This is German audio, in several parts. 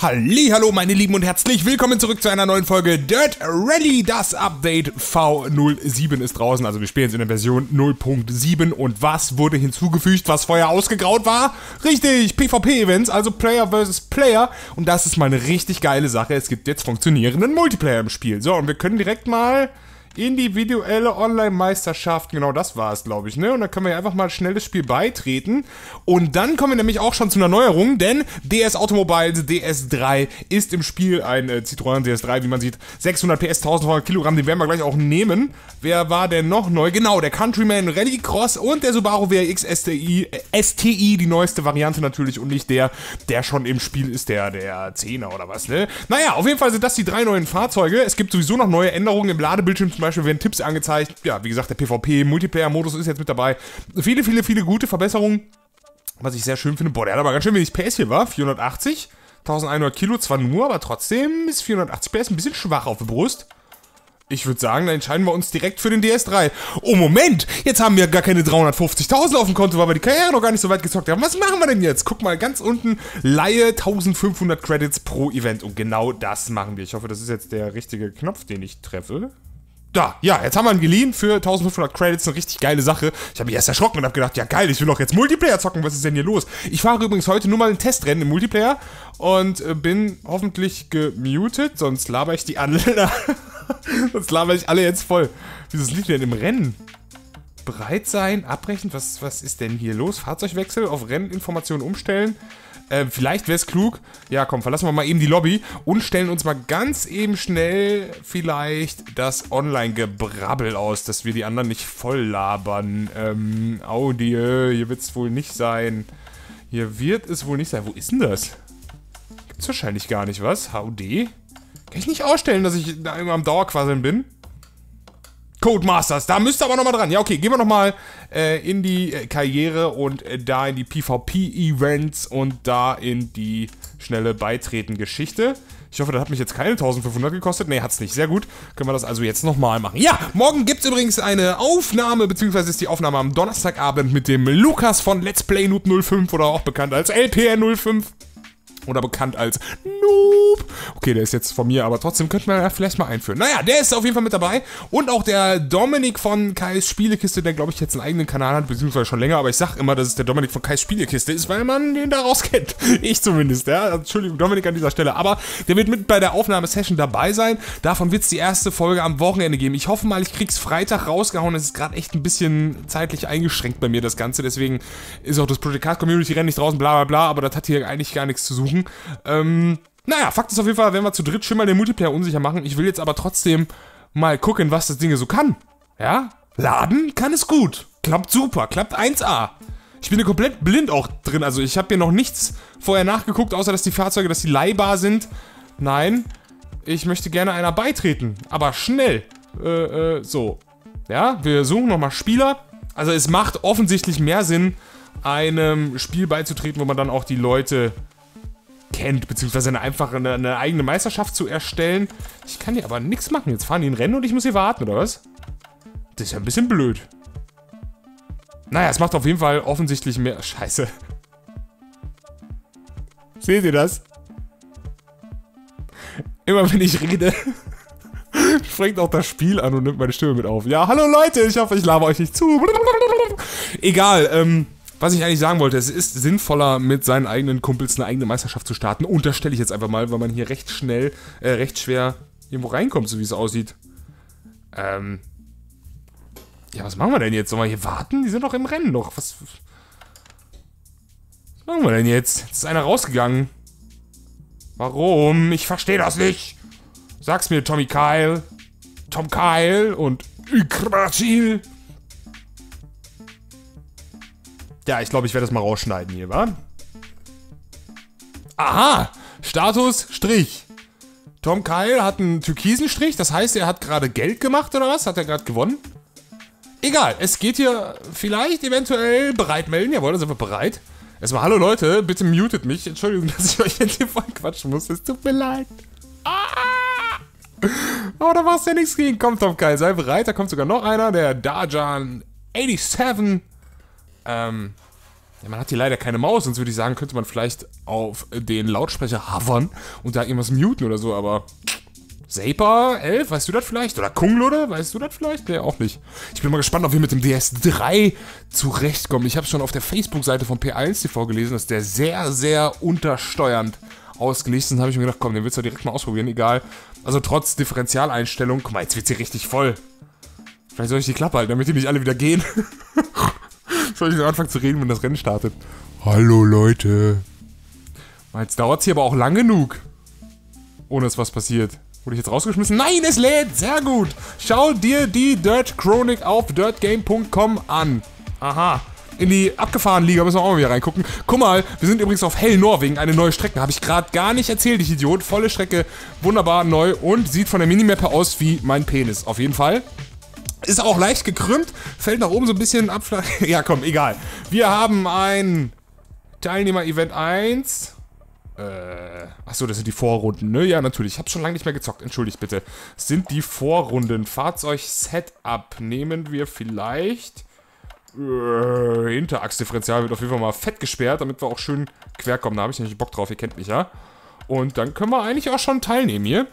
Hallihallo meine Lieben und herzlich willkommen zurück zu einer neuen Folge Dirt Rally. Das Update V07 ist draußen, also wir spielen jetzt in der Version 0.7 und was wurde hinzugefügt, was vorher ausgegraut war? Richtig, PvP-Events, also Player vs. Player und das ist mal eine richtig geile Sache. Es gibt jetzt funktionierenden Multiplayer im Spiel. So, und wir können direkt mal individuelle Online-Meisterschaften, genau das war es, glaube ich, ne? Und dann können wir einfach mal schnell das Spiel beitreten. Und dann kommen wir nämlich auch schon zu einer Neuerung, denn DS Automobile DS3 ist im Spiel ein Citroën DS3, wie man sieht, 600 PS, 1200 Kilogramm, den werden wir gleich auch nehmen. Wer war denn noch neu? Genau, der Countryman Rallycross und der Subaru WRX STI, die neueste Variante natürlich und nicht der schon im Spiel ist, der 10er oder was, ne? Naja, auf jeden Fall sind das die drei neuen Fahrzeuge. Es gibt sowieso noch neue Änderungen im Ladebildschirm. Zum Beispiel werden Tipps angezeigt, ja, wie gesagt, der PvP-Multiplayer-Modus ist jetzt mit dabei. Viele, viele, viele gute Verbesserungen, was ich sehr schön finde. Boah, der hat aber ganz schön wenig PS hier, war 480, 1100 Kilo, zwar nur, aber trotzdem ist 480 PS ein bisschen schwach auf der Brust. Ich würde sagen, dann entscheiden wir uns direkt für den DS3. Oh, Moment! Jetzt haben wir gar keine 350.000 auf dem Konto, weil wir die Karriere noch gar nicht so weit gezockt haben. Was machen wir denn jetzt? Guck mal, ganz unten, Leihe 1500 Credits pro Event. Und genau das machen wir. Ich hoffe, das ist jetzt der richtige Knopf, den ich treffe. Da, ja, jetzt haben wir ihn geliehen für 1500 Credits, eine richtig geile Sache. Ich habe mich erst erschrocken und habe gedacht, ja geil, ich will doch jetzt Multiplayer zocken, was ist denn hier los? Ich fahre übrigens heute nur mal ein Testrennen im Multiplayer und bin hoffentlich gemutet, sonst laber ich die alle. Sonst laber ich alle jetzt voll. Wieso liegt denn im Rennen? Bereit sein, abbrechen, was ist denn hier los? Fahrzeugwechsel, auf Renninformationen umstellen. Vielleicht wäre es klug, ja komm, verlassen wir mal eben die Lobby und stellen uns mal ganz eben schnell vielleicht das Online-Gebrabbel aus, dass wir die anderen nicht voll labern. Audio, hier wird es wohl nicht sein. Hier wird es wohl nicht sein. Wo ist denn das? Gibt's wahrscheinlich gar nicht, was? HUD? Kann ich nicht ausstellen, dass ich da immer am Dauerquasseln bin? Codemasters, da müsst ihr aber nochmal dran. Ja, okay, gehen wir nochmal in die Karriere und da in die PvP-Events und da in die schnelle Beitreten-Geschichte. Ich hoffe, das hat mich jetzt keine 1500 gekostet. Nee, hat's nicht. Sehr gut. Können wir das also jetzt nochmal machen. Ja, morgen gibt's übrigens eine Aufnahme, beziehungsweise ist die Aufnahme am Donnerstagabend mit dem Lukas von Let's Play Noob 05 oder auch bekannt als LPR 05. Oder bekannt als Noob. Okay, der ist jetzt von mir, aber trotzdem könnten wir ja vielleicht mal einführen. Naja, der ist auf jeden Fall mit dabei. Und auch der Dominik von Kai's Spielekiste, der, glaube ich, jetzt einen eigenen Kanal hat, beziehungsweise schon länger. Aber ich sage immer, dass es der Dominik von Kai's Spielekiste ist, weil man den daraus kennt. Ich zumindest, ja. Entschuldigung, Dominik an dieser Stelle. Aber der wird mit bei der Aufnahmesession dabei sein. Davon wird es die erste Folge am Wochenende geben. Ich hoffe mal, ich krieg's Freitag rausgehauen. Es ist gerade echt ein bisschen zeitlich eingeschränkt bei mir, das Ganze. Deswegen ist auch das Project Cars Community Rennen nicht draußen, bla bla bla. Aber das hat hier eigentlich gar nichts zu suchen. Naja, Fakt ist auf jeden Fall, wenn wir zu dritt schon mal den Multiplayer unsicher machen, ich will jetzt aber trotzdem mal gucken, was das Ding so kann. Ja? Laden kann es gut. Klappt super, klappt 1A. Ich bin hier komplett blind auch drin, also ich habe hier noch nichts vorher nachgeguckt, außer dass die Fahrzeuge, dass die leihbar sind. Nein, ich möchte gerne einer beitreten, aber schnell. So. Ja, wir suchen nochmal Spieler. Also es macht offensichtlich mehr Sinn, einem Spiel beizutreten, wo man dann auch die Leute kennt, beziehungsweise eine eigene Meisterschaft zu erstellen. Ich kann hier aber nichts machen. Jetzt fahren die ein Rennen und ich muss hier warten, oder was? Das ist ja ein bisschen blöd. Naja, es macht auf jeden Fall offensichtlich mehr... Scheiße. Seht ihr das? Immer wenn ich rede, springt auch das Spiel an und nimmt meine Stimme mit auf. Ja, hallo Leute, ich hoffe, ich laber euch nicht zu. Egal, was ich eigentlich sagen wollte, es ist sinnvoller, mit seinen eigenen Kumpels eine eigene Meisterschaft zu starten. Und das stelle ich jetzt einfach mal, weil man hier recht schnell, recht schwer irgendwo reinkommt, so wie es aussieht. Ja, was machen wir denn jetzt? Sollen wir hier warten? Die sind doch im Rennen noch. Was machen wir denn jetzt? Jetzt ist einer rausgegangen. Warum? Ich verstehe das nicht. Sag's mir, Tommy Kyle. Tom Kyle und Yggdrasil. Ja, ich glaube, ich werde das mal rausschneiden hier, wa? Aha! Status Strich. Tom Kyle hat einen türkisen Strich, das heißt, er hat gerade Geld gemacht oder was? Hat er gerade gewonnen? Egal, es geht hier vielleicht eventuell bereit melden. Jawohl, da sind wir bereit. Erstmal, hallo Leute, bitte mutet mich. Entschuldigung, dass ich euch jetzt hier voll quatschen muss. Es tut mir leid. Oh, da war's ja nichts gegen. Komm, Tom Kyle, sei bereit. Da kommt sogar noch einer, der Darjan 87. Ja, man hat hier leider keine Maus, sonst würde ich sagen, könnte man vielleicht auf den Lautsprecher hovern und da irgendwas muten oder so, aber... Saper 11, weißt du das vielleicht? Oder Kunglode, weißt du das vielleicht? Nee, auch nicht. Ich bin mal gespannt, ob wir mit dem DS3 zurechtkommen. Ich habe es schon auf der Facebook-Seite von P1TV gelesen, dass der sehr, sehr untersteuernd ausgelegt ist. Dann habe ich mir gedacht, komm, den willst du direkt mal ausprobieren, egal. Also trotz Differentialeinstellung, guck mal, jetzt wird sie richtig voll. Vielleicht soll ich die Klappe halten, damit die nicht alle wieder gehen. Soll ich anfangen zu reden, wenn das Rennen startet? Hallo Leute. Jetzt dauert es hier aber auch lang genug. Ohne dass was passiert. Wurde ich jetzt rausgeschmissen? Nein, es lädt! Sehr gut! Schau dir die Dirt Chronic auf dirtgame.com an. Aha. In die abgefahrenen Liga müssen wir auch mal wieder reingucken. Guck mal, wir sind übrigens auf Hell Norwegen, eine neue Strecke. Habe ich gerade gar nicht erzählt, ich Idiot. Volle Strecke, wunderbar, neu und sieht von der Minimap aus wie mein Penis. Auf jeden Fall. Ist auch leicht gekrümmt, fällt nach oben so ein bisschen ab. Ja komm, egal. Wir haben ein Teilnehmer-Event 1... Achso, das sind die Vorrunden, ne? Ja, natürlich. Ich hab's schon lange nicht mehr gezockt. Entschuldigt bitte. Das sind die Vorrunden. Fahrzeug-Setup nehmen wir vielleicht. Hinterachsdifferenzial wird auf jeden Fall mal fett gesperrt, damit wir auch schön quer kommen. Da habe ich nämlich Bock drauf. Ihr kennt mich, ja? Und dann können wir eigentlich auch schon teilnehmen hier.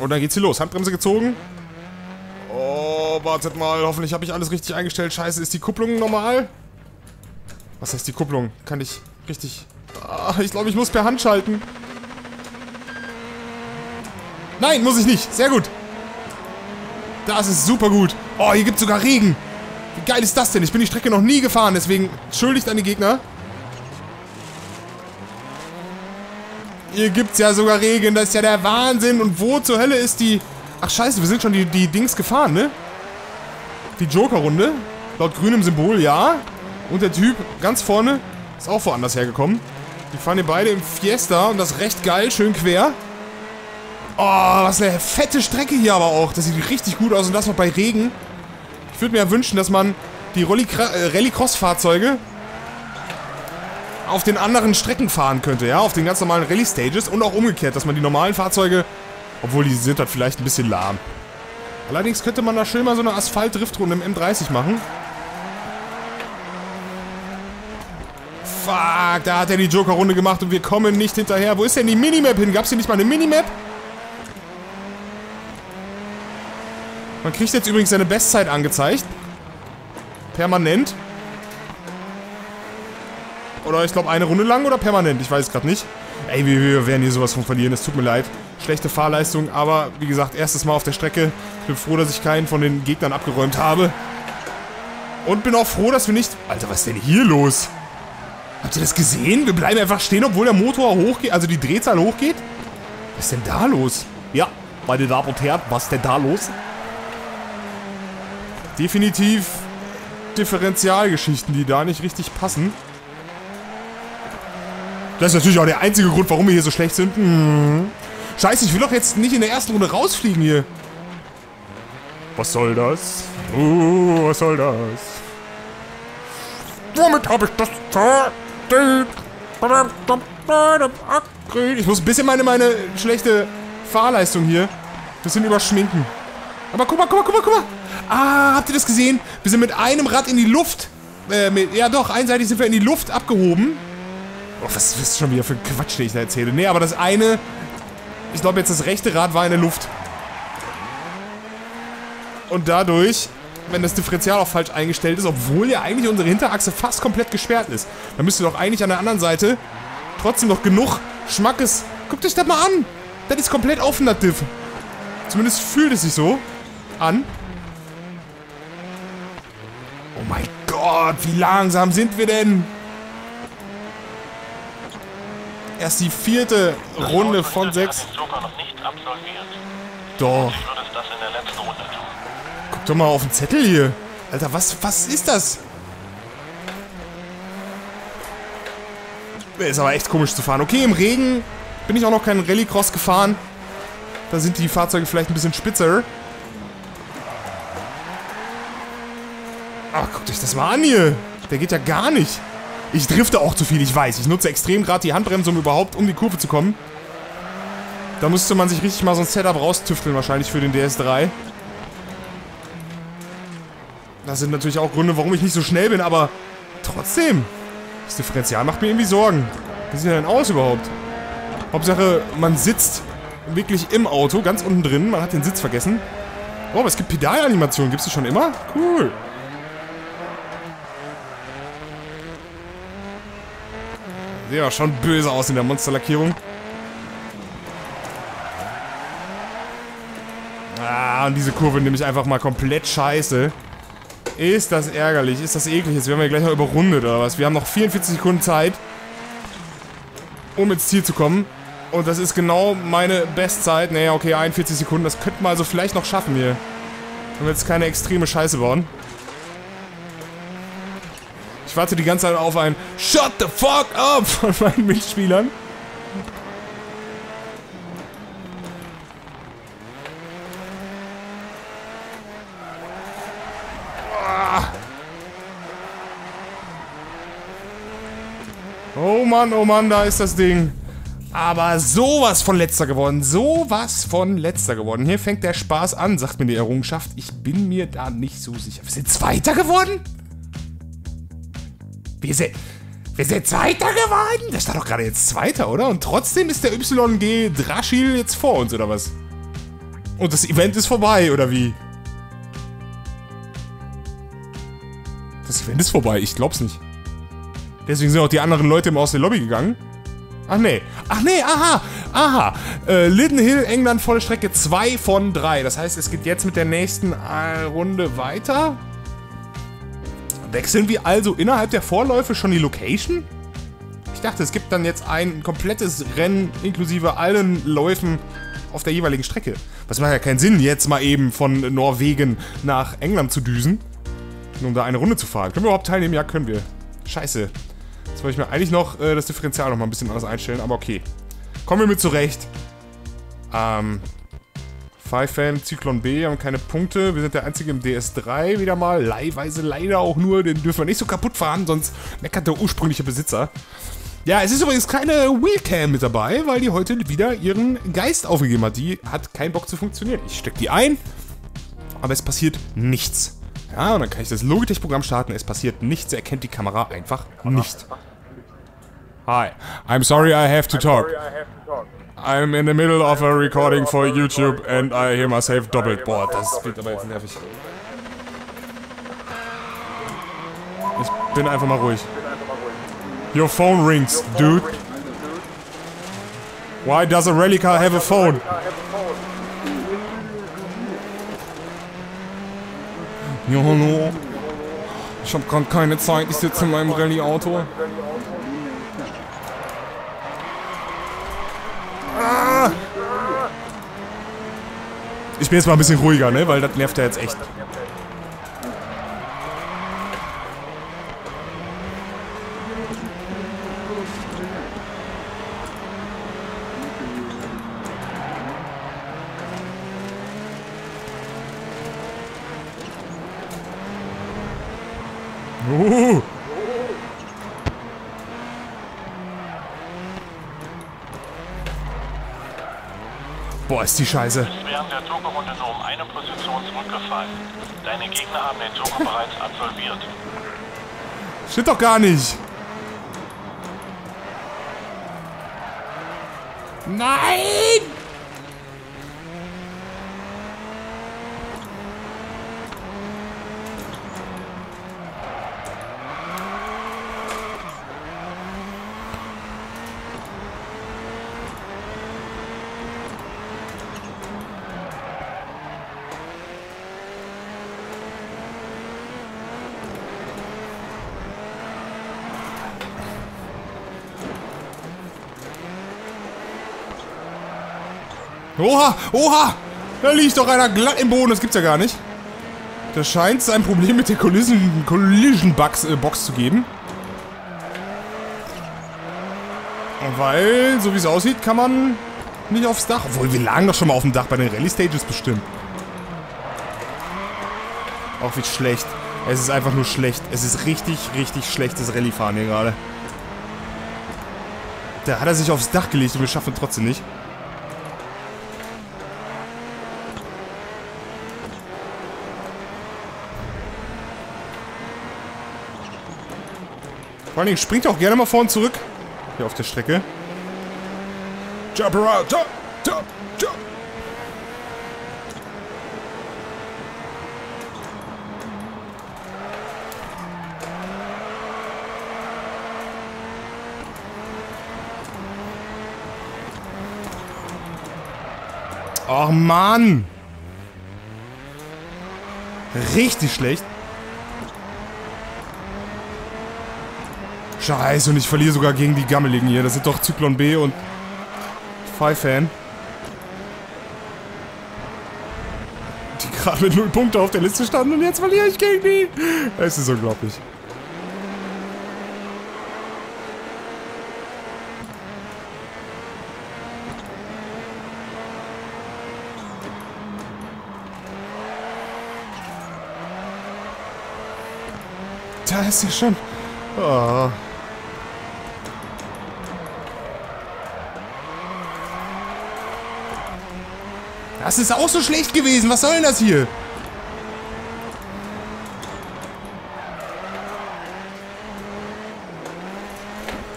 Und dann geht's hier los. Handbremse gezogen. Oh, wartet mal. Hoffentlich habe ich alles richtig eingestellt. Scheiße, ist die Kupplung normal? Was heißt die Kupplung? Kann ich richtig... ich glaube, ich muss per Hand schalten. Nein, muss ich nicht. Sehr gut. Das ist super gut. Oh, hier gibt es sogar Regen. Wie geil ist das denn? Ich bin die Strecke noch nie gefahren, deswegen entschuldigt an die Gegner. Hier gibt es ja sogar Regen. Das ist ja der Wahnsinn. Und wo zur Hölle ist die... Ach, scheiße, wir sind schon die Dings gefahren, ne? Die Joker-Runde. Laut grünem Symbol, ja. Und der Typ ganz vorne ist auch woanders hergekommen. Die fahren hier beide im Fiesta und das ist recht geil, schön quer. Oh, was eine fette Strecke hier aber auch. Das sieht richtig gut aus und das noch bei Regen. Ich würde mir ja wünschen, dass man die Rallycross-Fahrzeuge auf den anderen Strecken fahren könnte, ja? Auf den ganz normalen Rally-Stages und auch umgekehrt, dass man die normalen Fahrzeuge, obwohl die sind halt vielleicht ein bisschen lahm. Allerdings könnte man da schön mal so eine Asphalt-Driftrunde im M30 machen. Fuck, da hat er die Joker-Runde gemacht und wir kommen nicht hinterher. Wo ist denn die Minimap hin? Gab es hier nicht mal eine Minimap? Man kriegt jetzt übrigens seine Bestzeit angezeigt. Permanent. Oder ich glaube eine Runde lang oder permanent, ich weiß es gerade nicht. Ey, wir werden hier sowas von verlieren, es tut mir leid. Schlechte Fahrleistung, aber wie gesagt, erstes Mal auf der Strecke. Ich bin froh, dass ich keinen von den Gegnern abgeräumt habe. Und bin auch froh, dass wir nicht... Alter, was ist denn hier los? Habt ihr das gesehen? Wir bleiben einfach stehen, obwohl der Motor hochgeht, also die Drehzahl hochgeht. Was ist denn da los? Ja, meine Damen und Herren, was ist denn da los? Definitiv Differentialgeschichten, die da nicht richtig passen. Das ist natürlich auch der einzige Grund, warum wir hier so schlecht sind. Mhm. Scheiße, ich will doch jetzt nicht in der ersten Runde rausfliegen hier. Was soll das? Was soll das? Womit habe ich das... Ich muss ein bisschen meine schlechte Fahrleistung hier ein bisschen überschminken. Aber guck mal, guck mal, guck mal, guck mal. Ah, habt ihr das gesehen? Wir sind mit einem Rad in die Luft. Ja doch, einseitig sind wir in die Luft abgehoben. Oh, was ist schon wieder für ein Quatsch, den ich da erzähle? Nee, aber das eine... Ich glaube jetzt das rechte Rad war in der Luft. Und dadurch... wenn das Differential auch falsch eingestellt ist, obwohl ja eigentlich unsere Hinterachse fast komplett gesperrt ist. Dann müsst ihr doch eigentlich an der anderen Seite trotzdem noch genug Schmackes... Guckt euch das mal an! Das ist komplett offen, das Diff. Zumindest fühlt es sich so an. Oh mein Gott, wie langsam sind wir denn? Erst die vierte Runde von 6. Doch. Guck doch mal auf den Zettel hier. Alter, was ist das? Ist aber echt komisch zu fahren. Okay, im Regen bin ich auch noch keinen Rallycross gefahren. Da sind die Fahrzeuge vielleicht ein bisschen spitzer. Aber guckt euch das mal an hier. Der geht ja gar nicht. Ich drifte auch zu viel, ich weiß. Ich nutze extrem gerade die Handbremse, um überhaupt um die Kurve zu kommen. Da müsste man sich richtig mal so ein Setup raustüfteln wahrscheinlich für den DS3. Das sind natürlich auch Gründe, warum ich nicht so schnell bin, aber trotzdem. Das Differential macht mir irgendwie Sorgen. Wie sieht denn aus überhaupt? Hauptsache, man sitzt wirklich im Auto, ganz unten drin. Man hat den Sitz vergessen. Oh, aber es gibt Pedalanimationen. Gibt es die schon immer? Cool. Sieht ja schon böse aus in der Monsterlackierung. Ah, und diese Kurve nehme ich einfach mal komplett scheiße. Ist das ärgerlich, ist das eklig. Jetzt werden wir gleich noch überrundet oder was. Wir haben noch 44 Sekunden Zeit, um ins Ziel zu kommen. Und das ist genau meine Bestzeit. Naja, okay, 41 Sekunden. Das könnten wir also vielleicht noch schaffen hier. Wenn wir jetzt keine extreme Scheiße bauen. Ich warte die ganze Zeit auf ein Shut the fuck up von meinen Mitspielern. Oh Mann, da ist das Ding. Aber sowas von letzter geworden. Sowas von letzter geworden. Hier fängt der Spaß an, sagt mir die Errungenschaft. Ich bin mir da nicht so sicher. Wir sind Zweiter geworden? Wir sind Zweiter geworden? Der stand doch gerade jetzt Zweiter, oder? Und trotzdem ist der YG Draschil jetzt vor uns, oder was? Und das Event ist vorbei, oder wie? Das Event ist vorbei, ich glaub's nicht. Deswegen sind auch die anderen Leute immer aus der Lobby gegangen. Ach nee. Ach nee, aha. Aha. Lydden Hill, England, volle Strecke 2 von 3. Das heißt, es geht jetzt mit der nächsten Runde weiter. Wechseln wir also innerhalb der Vorläufe schon die Location? Ich dachte, es gibt dann jetzt ein komplettes Rennen inklusive allen Läufen auf der jeweiligen Strecke. Das macht ja keinen Sinn, jetzt mal eben von Norwegen nach England zu düsen, um da eine Runde zu fahren. Können wir überhaupt teilnehmen? Ja, können wir. Scheiße. Jetzt wollte ich mir eigentlich noch das Differential noch mal ein bisschen anders einstellen, aber okay. Kommen wir mit zurecht. Five-Fan, Zyklon B, haben keine Punkte. Wir sind der Einzige im DS3 wieder mal. Leihweise leider auch nur. Den dürfen wir nicht so kaputt fahren, sonst meckert der ursprüngliche Besitzer. Ja, es ist übrigens keine Wheelcam mit dabei, weil die heute wieder ihren Geist aufgegeben hat. Die hat keinen Bock zu funktionieren. Ich stecke die ein, aber es passiert nichts. Ja, und dann kann ich das Logitech-Programm starten. Es passiert nichts. Er erkennt die Kamera einfach nicht. Hi. I'm sorry I have to talk. I'm in the middle of a recording for YouTube and I hear myself doppelt. Boah, das wird aber jetzt nervig. Ich bin einfach mal ruhig. Your phone rings, dude. Why does a rally car have a phone? Ja, hallo. Ich hab grad keine Zeit, ich sitze in meinem Rallye-Auto. Ah! Ich bin jetzt mal ein bisschen ruhiger, ne? Weil das nervt ja jetzt echt. Boah, ist die Scheiße. Du bist während der Turbo-Runde nur um eine Position zurückgefallen. Deine Gegner haben den Turbo bereits absolviert. Stimmt doch gar nicht. Nein! Oha, oha! Da liegt doch einer glatt im Boden, das gibt's ja gar nicht. Da scheint es ein Problem mit der Collision-Box zu geben. Weil, so wie es aussieht, kann man nicht aufs Dach. Obwohl, wir lagen doch schon mal auf dem Dach bei den Rally-Stages bestimmt. Auch wie schlecht. Es ist einfach nur schlecht. Es ist richtig, richtig schlechtes Rallye-Fahren hier gerade. Da hat er sich aufs Dach gelegt und wir schaffen es trotzdem nicht. Vor allen Dingen springt er auch gerne mal vorn zurück. Hier auf der Strecke. Jump around, jump, jump, jump. Och Mann! Richtig schlecht. Scheiße, und ich verliere sogar gegen die Gammeligen hier. Das sind doch Zyklon B und Five-Fan. Die gerade mit 0 Punkte auf der Liste standen und jetzt verliere ich gegen die. Es ist unglaublich. Da ist ja schon. Oh. Das ist auch so schlecht gewesen. Was soll denn das hier?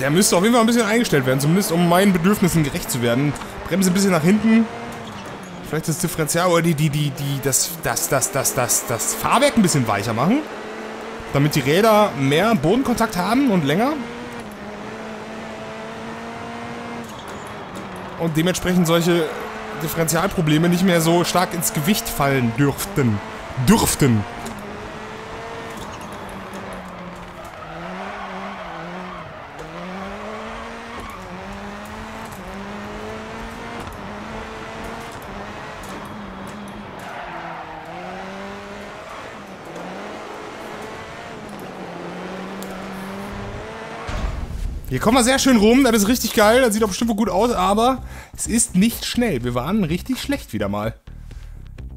Der müsste auf jeden Fall ein bisschen eingestellt werden. Zumindest um meinen Bedürfnissen gerecht zu werden. Bremse ein bisschen nach hinten. Vielleicht das Differential oder das Fahrwerk ein bisschen weicher machen. Damit die Räder mehr Bodenkontakt haben und länger. Und dementsprechend solche Differentialprobleme nicht mehr so stark ins Gewicht fallen dürften. Hier kommen wir sehr schön rum, das ist richtig geil, das sieht auch bestimmt gut aus, aber es ist nicht schnell. Wir waren richtig schlecht wieder mal.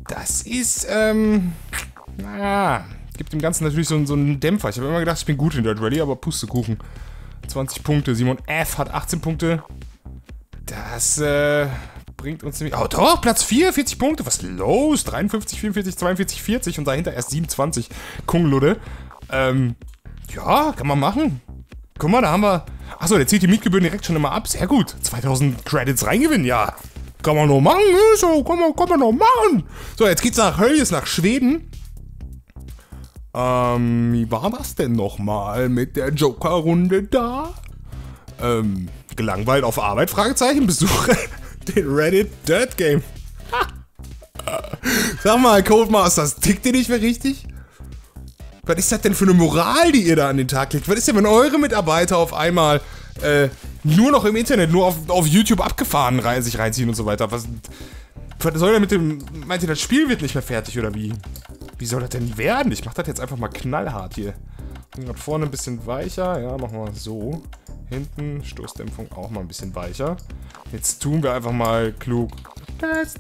Das ist, naja, gibt dem Ganzen natürlich so einen Dämpfer. Ich habe immer gedacht, ich bin gut in Dirt Rally, aber Pustekuchen. 20 Punkte, Simon F. hat 18 Punkte. Das, bringt uns nämlich... Oh doch, Platz 4, 40 Punkte, was los? 53, 44, 42, 40 und dahinter erst 27. Kungludde. Ja, kann man machen. Guck mal, da haben wir... Achso, der zieht die Mietgebühren direkt schon immer ab. Sehr gut. 2000 Credits reingewinnen, ja. Kann man noch machen. So, kann man noch machen. So, jetzt geht's nach Höljes, nach Schweden. Wie war das denn nochmal mit der Joker-Runde da? Gelangweilt auf Arbeit? Fragezeichen. Besuche den Reddit Dirt Game. Sag mal, Codemasters, tickt ihr nicht mehr richtig? Was ist das denn für eine Moral, die ihr da an den Tag legt? Was ist denn, wenn eure Mitarbeiter auf einmal nur noch im Internet, nur auf YouTube abgefahren sich reinziehen und so weiter? Was soll denn mit dem... Meint ihr, das Spiel wird nicht mehr fertig, oder wie? Wie soll das denn werden? Ich mach das jetzt einfach mal knallhart hier. Bin gerade vorne ein bisschen weicher. Ja, machen wir so. Hinten, Stoßdämpfung auch mal ein bisschen weicher. Jetzt tun wir einfach mal klug. Test.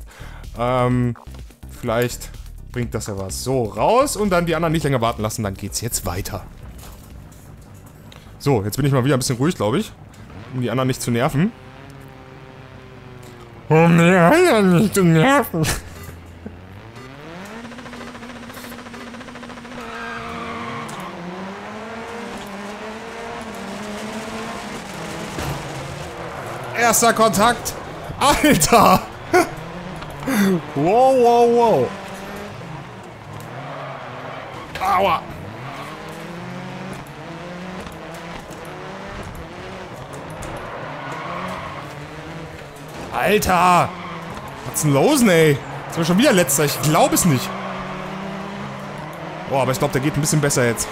Vielleicht... bringt das ja was. So, raus und dann die anderen nicht länger warten lassen, dann geht's jetzt weiter. So, jetzt bin ich mal wieder ein bisschen ruhig, glaube ich. Um die anderen nicht zu nerven. Um die anderen nicht zu nerven. Erster Kontakt. Alter! Wow, wow, wow. Aua! Alter! Was ist denn los, ey? Jetzt war schon wieder letzter, ich glaube es nicht. Boah, aber ich glaube, der geht ein bisschen besser jetzt.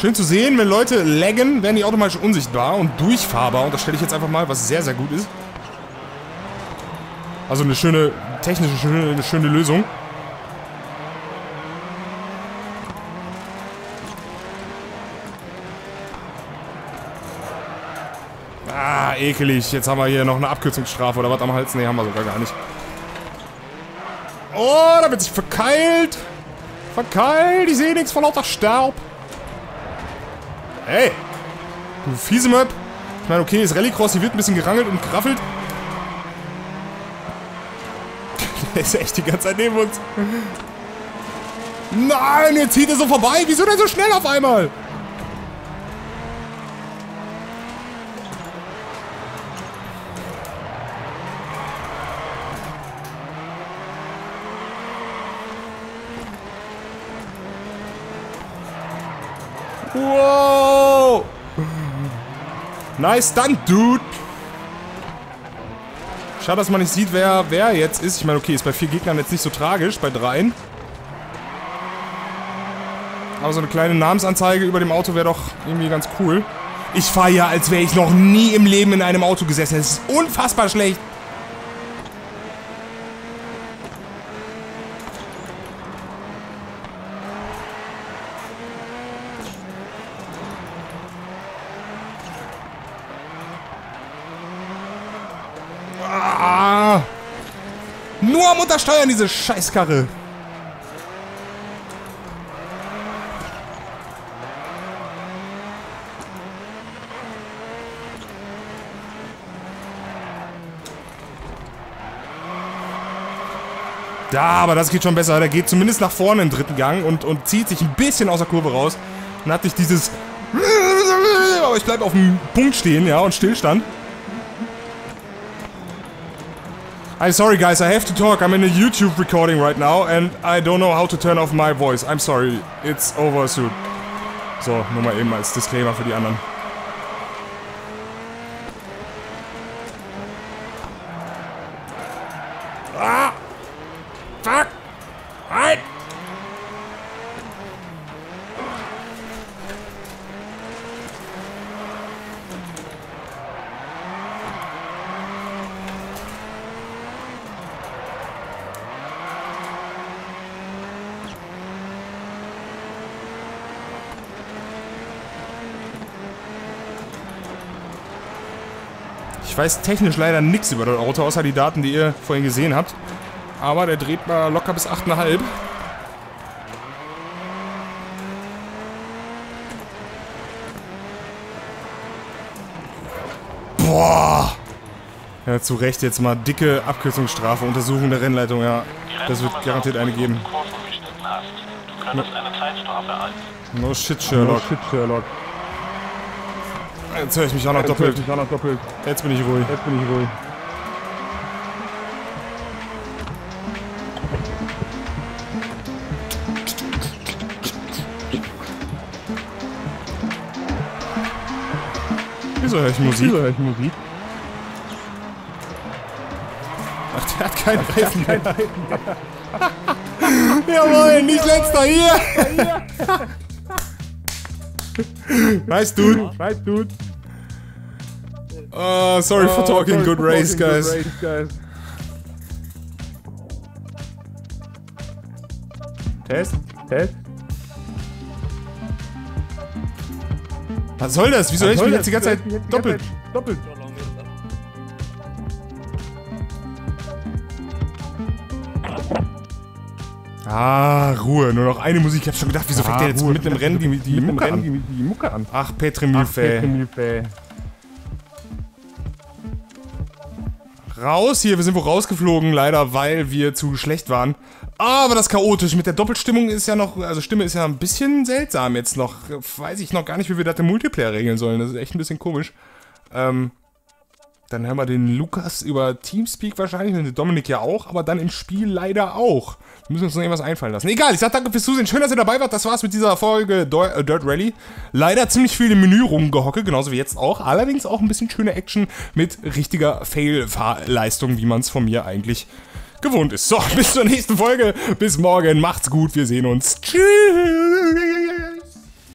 Schön zu sehen, wenn Leute laggen, werden die automatisch unsichtbar und durchfahrbar. Und das stelle ich jetzt einfach mal, was sehr, sehr gut ist. Also eine schöne, technische, eine schöne Lösung. Ekelig. Jetzt haben wir hier noch eine Abkürzungsstrafe oder was am Hals? Ne, haben wir sogar gar nicht. Oh, da wird sich verkeilt. Verkeilt. Ich sehe nichts von lauter Staub. Hey. Du fiese Möp. Ich meine, okay, ist Rallycross. Hier wird ein bisschen gerangelt und geraffelt. Der ist echt die ganze Zeit neben uns. Nein, jetzt zieht er so vorbei. Wieso denn so schnell auf einmal? Wow! Nice done, Dude! Schade, dass man nicht sieht, wer jetzt ist. Ich meine, okay, ist bei 4 Gegnern jetzt nicht so tragisch, bei 3. Aber so eine kleine Namensanzeige über dem Auto wäre doch irgendwie ganz cool. Ich fahre ja, als wäre ich noch nie im Leben in einem Auto gesessen. Das ist unfassbar schlecht. Ah. Nur am Untersteuern, diese Scheißkarre. Ja, aber das geht schon besser. Der geht zumindest nach vorne im dritten Gang und zieht sich ein bisschen aus der Kurve raus. Dann hatte ich dieses... Aber ich bleib auf dem Punkt stehen, ja, und Stillstand. I'm sorry, guys. I have to talk. I'm in a YouTube recording right now and I don't know how to turn off my voice. I'm sorry. It's over soon. So, nur mal eben als Disclaimer für die anderen. Ich weiß technisch leider nichts über das Auto, außer die Daten, die ihr vorhin gesehen habt. Aber der dreht mal locker bis 8,5. Boah! Ja, zu Recht jetzt mal dicke Abkürzungsstrafe, Untersuchung der Rennleitung, ja. Das wird garantiert eine geben. No shit, Sherlock. No shit, Sherlock. Jetzt höre ich mich auch noch doppelt. Jetzt bin ich ruhig. Wieso höre ich Musik? Ach, der hat keinen Reifen mehr. Jawohl, nicht letzter hier! Nice, dude. Sorry for talking. Sorry, good race, guys. Test. Was soll das? Wieso höre ich mich jetzt die ganze Zeit doppelt? Ah, Ruhe, nur noch eine Musik. Ich hab schon gedacht, wieso fängt der jetzt mit dem Rennen die Mucke an? Ach, Petri Mufet. Raus hier, wir sind wohl rausgeflogen, leider, weil wir zu schlecht waren. Aber das chaotisch mit der Doppelstimmung ist ja noch, also Stimme ist ja ein bisschen seltsam jetzt noch. Weiß ich noch gar nicht, wie wir das im Multiplayer regeln sollen. Das ist echt ein bisschen komisch. Dann haben wir den Lukas über TeamSpeak wahrscheinlich und den Dominik ja auch, aber dann im Spiel leider auch. Wir müssen uns noch irgendwas einfallen lassen. Egal, ich sag danke fürs Zusehen. Schön, dass ihr dabei wart. Das war's mit dieser Folge Dirt Rally. Leider ziemlich viel im Menü rumgehocke, genauso wie jetzt auch. Allerdings auch ein bisschen schöne Action mit richtiger Fail-Fahrleistung, wie man es von mir eigentlich gewohnt ist. So, bis zur nächsten Folge. Bis morgen. Macht's gut. Wir sehen uns. Tschüss.